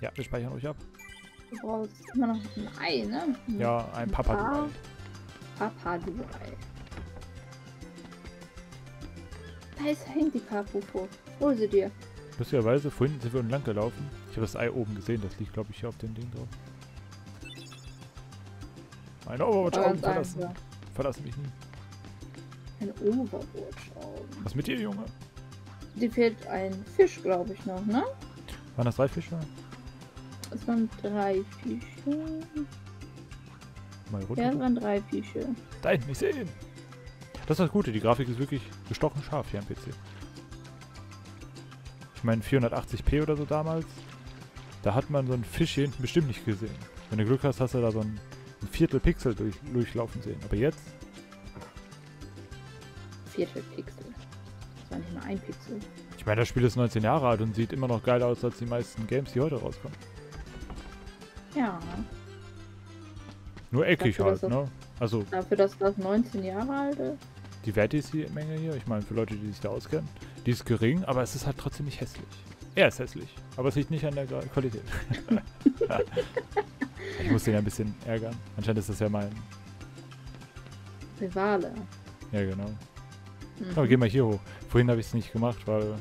Ja, wir speichern euch ab. Du brauchst immer noch ein Ei, ne? Ja, ein Papaduei. Papaduei. Da hängt die Papufo. Hol sie dir. Lustigerweise, vorhin sind wir unten lang gelaufen. Ich habe das Ei oben gesehen, das liegt, glaube ich, hier auf dem Ding drauf. Meine Overwatch-Augen verlassen. Einfach. Verlassen mich nie. Ein Overwatch-Augen. Was mit dir, Junge? Dir fehlt ein Fisch, glaube ich, noch, ne? Waren das 3 Fische? Es waren 3 Fische. Mal runter. Ja, es waren 3 Fische. Da hinten, ich sehe ihn. Das ist das Gute, die Grafik ist wirklich gestochen scharf hier am PC. Ich meine 480p oder so damals, da hat man so einen Fisch hier hinten bestimmt nicht gesehen. Wenn du Glück hast, hast du da so ein Viertel Pixel durchlaufen sehen. Aber jetzt? Viertel Pixel. Das war nicht mal ein Pixel. Ich meine, das Spiel ist 19 Jahre alt und sieht immer noch geiler aus als die meisten Games, die heute rauskommen. Ja. Nur eckig dafür, halt, ne? Also dafür, dass das 19 Jahre alt ist. Die Vertice-Menge hier, ich meine, für Leute, die sich da auskennen, die ist gering, aber es ist halt trotzdem nicht hässlich. Er ist hässlich, aber es liegt nicht an der Qualität. Ich muss den ja ein bisschen ärgern. Anscheinend ist das ja mein Rivale. Ja, genau. Mhm. Aber geh mal hier hoch. Vorhin habe ich es nicht gemacht, weil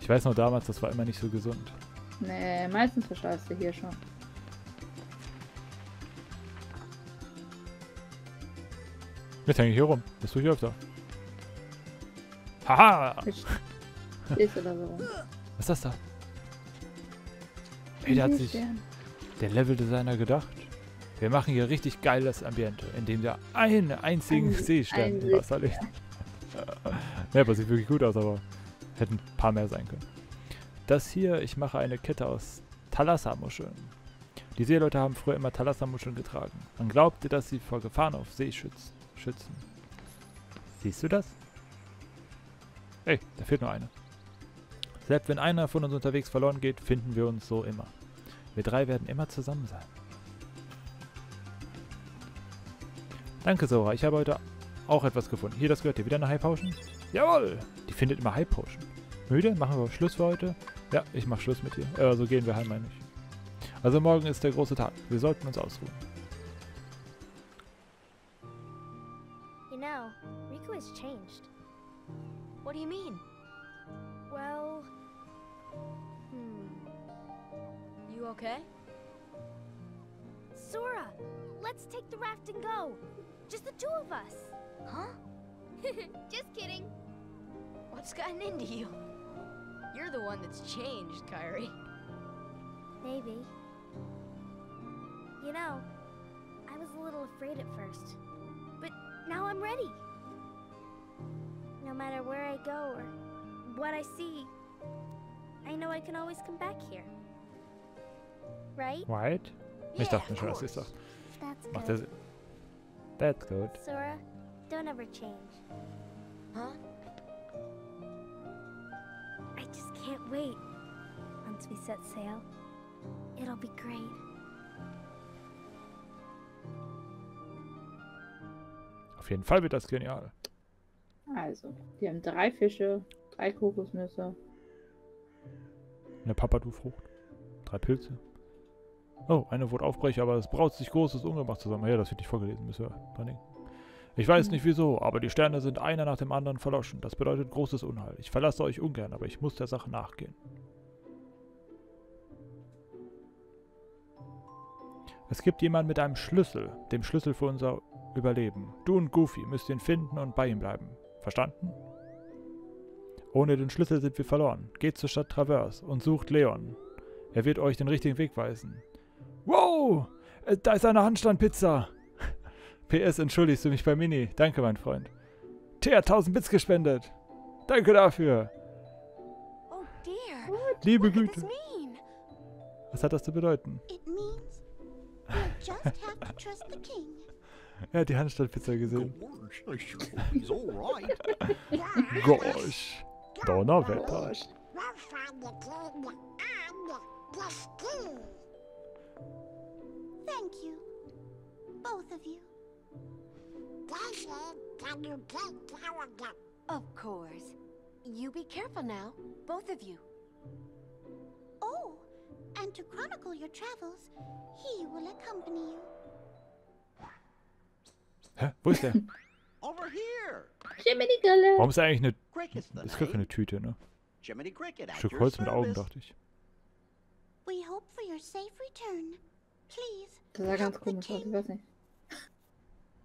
ich weiß noch damals, das war immer nicht so gesund. Nee, meistens verschleifst du hier schon. Jetzt hänge ich hier rum. Das tue ich öfter. Haha! Ist oder so rum. Was ist das da? Ey, der hat sich der Level-Designer gedacht. Wir machen hier richtig geiles Ambiente, indem der einen einzigen Seestern im Wasser liegt. Ja, aber sieht wirklich gut aus, aber hätten ein paar mehr sein können. Das hier, ich mache eine Kette aus Thalassa-Muscheln. Die Seeleute haben früher immer Thalassa-Muscheln getragen. Man glaubte, dass sie vor Gefahren auf See schützen. Siehst du das? Ey, da fehlt nur eine. Selbst wenn einer von uns unterwegs verloren geht, finden wir uns so immer. Wir 3 werden immer zusammen sein. Danke, Sora. Ich habe heute auch etwas gefunden. Hier, das gehört dir. Wieder eine High Potion? Jawohl! Die findet immer High Potion. Müde? Machen wir Schluss für heute? Ja, ich mache Schluss mit dir. So gehen wir heim, meine ich. Also morgen ist der große Tag. Wir sollten uns ausruhen. Riku has changed. What do you mean? Well... You okay? Sora! Let's take the raft and go! Just the 2 of us! Huh? Just kidding! What's gotten into you? You're the one that's changed, Kairi. Maybe. You know, I was a little afraid at first. But now I'm ready! No matter where I go or what I see, I know I can always come back here. Right? Right? Ich dachte schon, was ich sag. Macht das Sinn? That's good. Sora, don't ever change. Huh? I just can't wait. Once we set sail, it'll be great. Auf jeden Fall wird das genial. Also, wir haben 3 Fische, 3 Kokosnüsse. Eine Papadufrucht, 3 Pilze. Oh, eine wurde aufbrechen, aber es braut sich großes Ungemach zusammen. Ja, das wird nicht vorgelesen, müssen wir dran denken. Ich weiß nicht wieso, aber die Sterne sind einer nach dem anderen verloschen. Das bedeutet großes Unheil. Ich verlasse euch ungern, aber ich muss der Sache nachgehen. Es gibt jemanden mit einem Schlüssel, dem Schlüssel für unser Überleben. Du und Goofy müsst ihn finden und bei ihm bleiben. Verstanden? Ohne den Schlüssel sind wir verloren. Geht zur Stadt Traverse und sucht Leon. Er wird euch den richtigen Weg weisen. Wow! Da ist eine Handstand-Pizza! PS, entschuldigst du mich bei Mini. Danke, mein Freund. Thea hat 1000 Bits gespendet. Danke dafür. Oh dear. Liebe Güte. Was hat das zu bedeuten? Er hat die Handstand-Pizza gesehen. Gosh. Donnerwetter. Thank you. Both of you. Can you take care of them? Of course. You be careful now, both of you. Oh, and want to chronicle your travels, he will accompany you. Hä? Wo ist der? Over here. Jiminy Cricket. Warum ist eigentlich eine... Ist gar keine Tüte, ne? Jiminy Cricket, ein Stück Holz mit Augen, dachte ich. We hope for your safe return. Please. Das war ganz komisch, ich weiß nicht.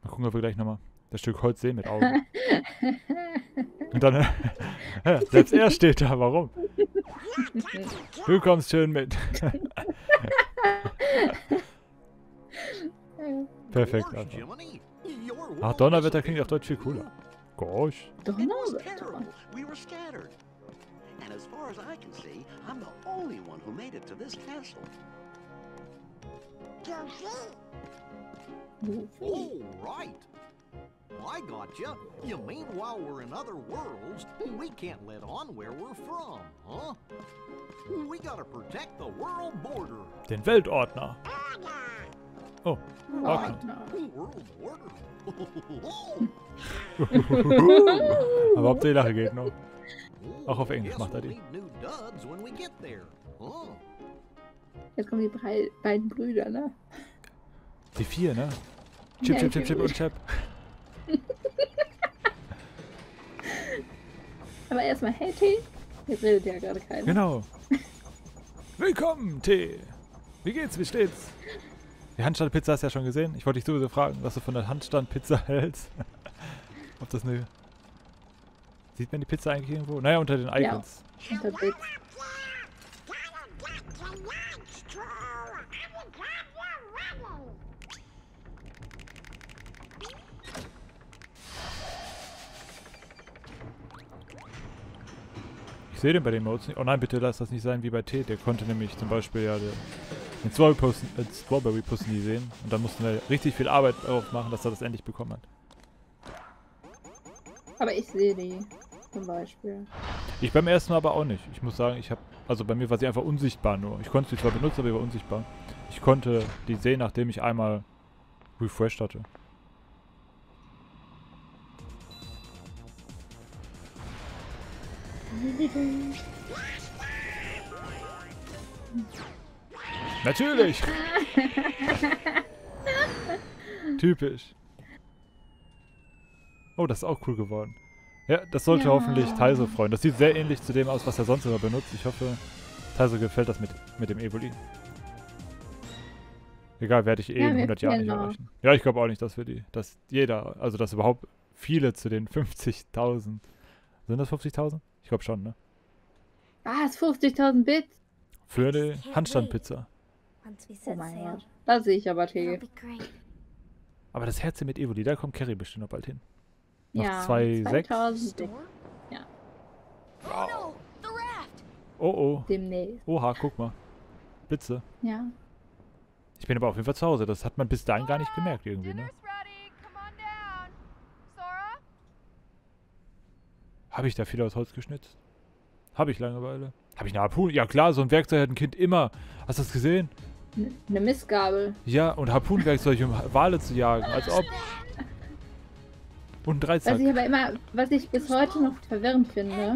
Mal gucken, ob wir gleich nochmal das Stück Holz sehen mit Augen. Und dann... Selbst er steht da, warum? Du kommst schön mit. Perfekt, Alter. Ach, Donnerwetter klingt auf Deutsch viel cooler. Gosh. Donnerwetter. I gotcha. You mean while we're in other worlds, we can't let on where we're from, huh? We gotta protect the world border. Den Weltordner. Oh, Ordner. World border. Aber ob die Lache geht noch. Auch auf Englisch macht die. Jetzt kommen die beiden Brüder, ne? Die vier, ne? Chip, Chip, Chip, Chip und Chap. Aber erstmal, hey Tee, jetzt redet ja gerade keiner. Genau. Willkommen, Tee. Wie geht's, wie steht's? Die Handstandpizza hast du ja schon gesehen. Ich wollte dich sowieso fragen, was du von der Handstandpizza hältst. Ob das eine... Sieht man die Pizza eigentlich irgendwo? Naja, unter den Icons. Ja, unter Bits. Ich sehe den bei den Modes nicht. Oh nein, bitte lass das nicht sein wie bei T. Der konnte nämlich zum Beispiel ja den Strawberry-Puss nie sehen. Und dann mussten wir richtig viel Arbeit darauf machen, dass er das endlich bekommen hat. Aber ich sehe die zum Beispiel. Ich beim ersten Mal aber auch nicht. Ich muss sagen, ich habe... Also bei mir war sie einfach unsichtbar nur. Ich konnte sie zwar benutzen, aber sie war unsichtbar. Ich konnte die sehen, nachdem ich einmal refreshed hatte. Natürlich! Typisch. Oh, das ist auch cool geworden. Ja, das sollte hoffentlich Taiso freuen. Das sieht sehr ähnlich zu dem aus, was er sonst immer benutzt. Ich hoffe, Taiso gefällt das mit dem Evoli. Egal, werde ich eh in 100 Jahren nicht erreichen. Ja, ich glaube auch nicht, dass wir die, dass jeder, also dass überhaupt viele zu den 50.000 Sind das 50.000? Ich glaube schon, ne? Was? 50.000 Bits? Für eine Handstandpizza. Oh mein Gott. Da sehe ich aber Tee. Aber das Herz mit Evoli, da kommt Kairi bestimmt noch bald hin. Noch ja, 2.600. Ja. Wow. Oh, oh. Demnächst. Oha, guck mal. Blitze. Ja. Ich bin aber auf jeden Fall zu Hause. Das hat man bis dahin gar nicht gemerkt irgendwie, ne? Habe ich da viel aus Holz geschnitzt? Habe ich Langeweile? Habe ich eine Harpune? Ja klar, so ein Werkzeug hat ein Kind immer. Hast du das gesehen? Eine Mistgabel. Ja, und Harpunenwerkzeug, um Wale zu jagen. Als ob. Und ein Dreizack. Was ich bis heute noch verwirrend finde.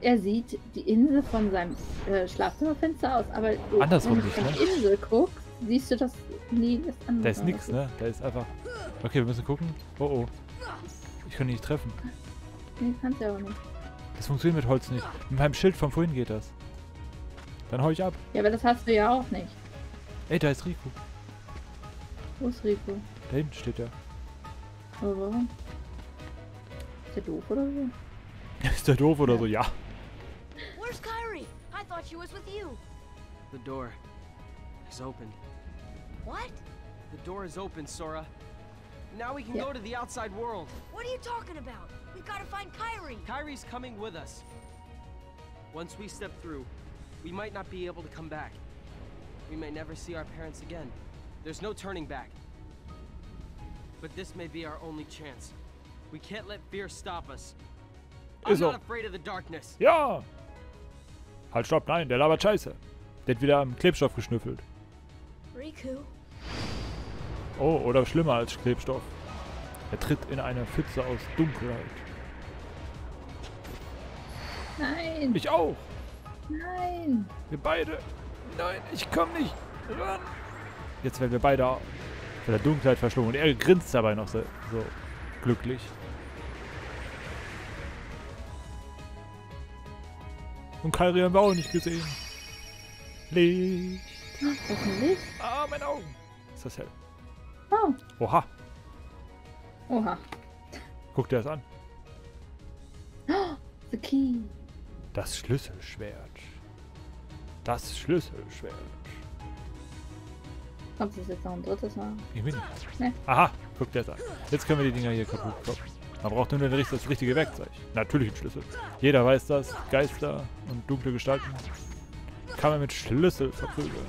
Er sieht die Insel von seinem Schlafzimmerfenster aus, aber andersrum wenn du auf die Insel guckst, siehst du das nie. Da ist nix, ne? Da ist einfach... Okay, wir müssen gucken. Oh, oh. Ich kann ihn nicht treffen. Nee, kannst du ja auch nicht. Das funktioniert mit Holz nicht. Mit meinem Schild von vorhin geht das. Dann hau ich ab. Ja, aber das hast du ja auch nicht. Ey, da ist Riku. Wo ist Riku? Da hinten steht er. Aber warum? Ist der doof oder so? Ist der doof oder so? Ja. Wo ist Kairi? I thought she was with you. The door is open. What? The door is open, Sora. Now we can go to the outside world. What are you talking about? We've got to find Kairi. Kairi's coming with us. Once we step through, we might not be able to come back. We may never see our parents again. There's no turning back. But this may be our only chance. We can't let fear stop us. I'm not afraid of the darkness. Ja. Halt, stopp, nein, der labert Scheiße. Der hat wieder am Klebstoff geschnüffelt. Riku. Oh, oder schlimmer als Klebstoff. Er tritt in eine Pfütze aus Dunkelheit. Nein. Ich auch. Nein! Wir beide! Nein, ich komm nicht! Ran. Jetzt werden wir beide von der Dunkelheit verschlungen und er grinst dabei noch so glücklich. Und Kairi haben wir auch nicht gesehen. Licht! Licht? Ah, meine Augen! Ist das hell? Oh. Oha! Oha! Guck dir das an! Oh, the key! Das Schlüsselschwert. Das Schlüsselschwert. Ob das jetzt noch ein drittes war? Ich bin nicht. Nee. Aha, guck dir das an. Jetzt können wir die Dinger hier kaputt klopfen. Man braucht nur das richtige Werkzeug. Natürlich ein Schlüssel. Jeder weiß das. Geister und dunkle Gestalten kann man mit Schlüssel verprügeln.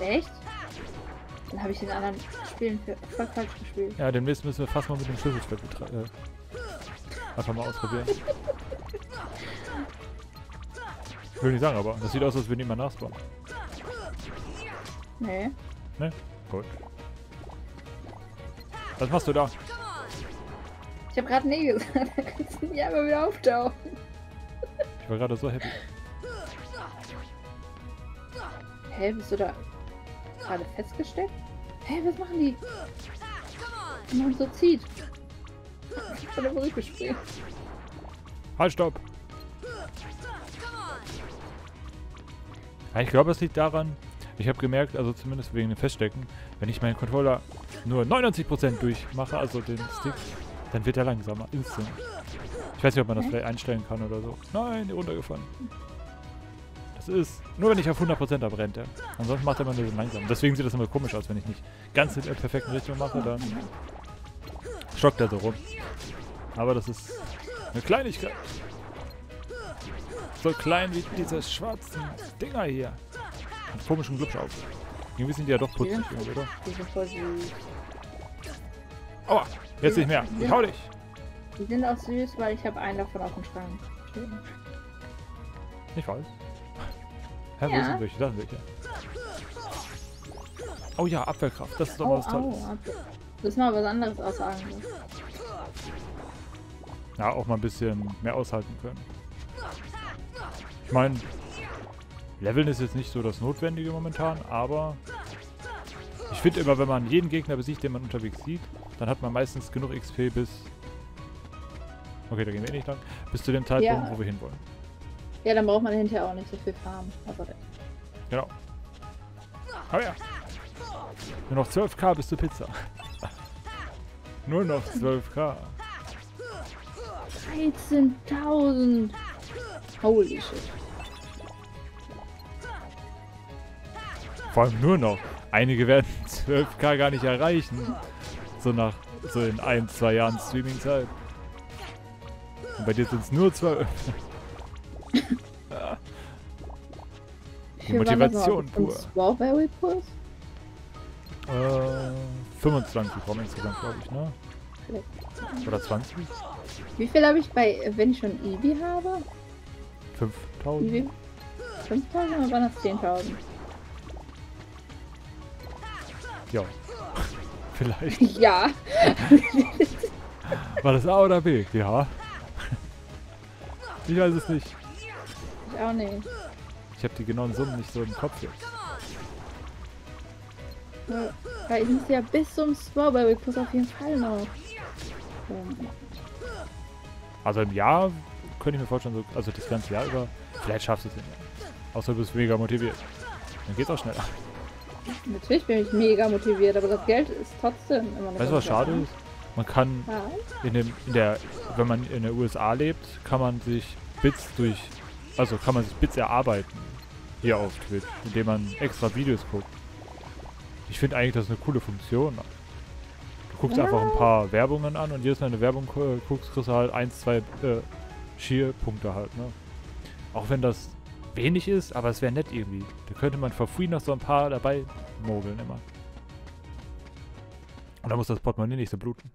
Echt? Dann habe ich den anderen Spielen für voll falsch gespielt. Ja, demnächst müssen wir fast mal mit dem Schlüsselschwert einfach mal ausprobieren. Ich will nicht sagen, aber das sieht aus, als würden jemand nachspawnen. Nee. Nee? Gut. Was machst du da? Ich hab grad nee gesagt, da kannst du nicht einmal wieder auftauchen. Ich war gerade so happy. Hä, bist du da gerade festgesteckt? Hä, was machen die? Die machen so zieht. Ich hab da ruhig gespielt. Halt, stopp! Ich glaube, es liegt daran, ich habe gemerkt, also zumindest wegen dem Feststecken, wenn ich meinen Controller nur 99% durchmache, also den Stick, dann wird er langsamer, instant. Ich weiß nicht, ob man das vielleicht einstellen kann oder so. Nein, runtergefallen. Das ist, nur wenn ich auf 100% abbrennt, ja. Ansonsten macht er immer nur so langsam. Deswegen sieht das immer komisch aus, wenn ich nicht ganz in der perfekten Richtung mache, dann schockt er so rum. Aber das ist eine Kleinigkeit. So klein wie diese schwarzen Dinger hier. Mit komischen Glubsch auf. Irgendwie sind die ja doch putzig, oder? Aua! Jetzt nicht mehr. Ich hau dich! Die sind auch süß, weil ich habe einen davon auf dem Schrank. Ich weiß. Hä, wo sind welche? Da sind welche. Oh ja, Abwehrkraft. Das ist doch mal was Tolles. Das ist mal was anderes aussagen. Ja, auch mal ein bisschen mehr aushalten können. Ich meine, Leveln ist jetzt nicht so das Notwendige momentan, aber ich finde immer, wenn man jeden Gegner besiegt, den man unterwegs sieht, dann hat man meistens genug XP bis... Okay, da gehen wir eh nicht lang. Bis zu dem Zeitpunkt, wo wir hinwollen. Ja, dann braucht man hinterher auch nicht so viel Farm. Also genau. Aber ja. Nur noch 12.000 bis zur Pizza. Nur noch 12.000. 13.000. Holy shit. Vor allem nur noch. Einige werden 12.000 gar nicht erreichen. So in 1-2 Jahren Streaming-Zeit. Und bei dir sind es nur 12. Die Motivation pur. Strawberry-Puss? 25 kommen insgesamt, glaube ich, ne? Oder 20? Wie viel habe ich bei, wenn ich schon Eevee habe? 5.000. 5.000 oder waren das 10.000? Ja. Vielleicht. Ja. War das A oder B? Ja. Ich weiß es nicht. Ich auch nicht. Ich habe die genauen Summen nicht so im Kopf jetzt. Weil ich muss ja bis zum Strawberry Puss auf jeden Fall noch. Also im Jahr könnte ich mir vorstellen, so, also das ganze Jahr über, vielleicht schaffst du es nicht mehr. Außer du bist mega motiviert. Dann geht's auch schneller. Natürlich bin ich mega motiviert, aber das Geld ist trotzdem immer noch. Weißt du, was schade ist? Man kann wenn man in der USA lebt, kann man sich Bits erarbeiten hier auf Twitch, indem man extra Videos guckt. Ich finde eigentlich, das ist eine coole Funktion. Du guckst einfach ein paar Werbungen an und jedes Mal eine Werbung guckst, kriegst du halt 1, 2 Cheer-Punkte halt, ne? Auch wenn das wenig ist, aber es wäre nett irgendwie. Da könnte man for free noch so ein paar dabei mogeln immer. Und da muss das Portemonnaie nicht so bluten.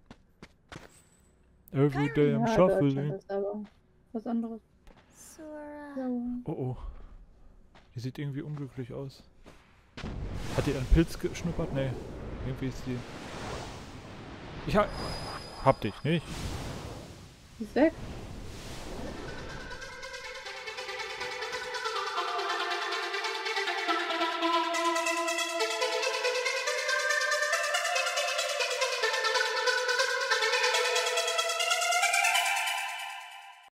Every day I'm shuffling. Was anderes. Oh oh. Die sieht irgendwie unglücklich aus. Hat die einen Pilz geschnuppert? Nee. Irgendwie ist die... Hab dich, nicht? Ist weg.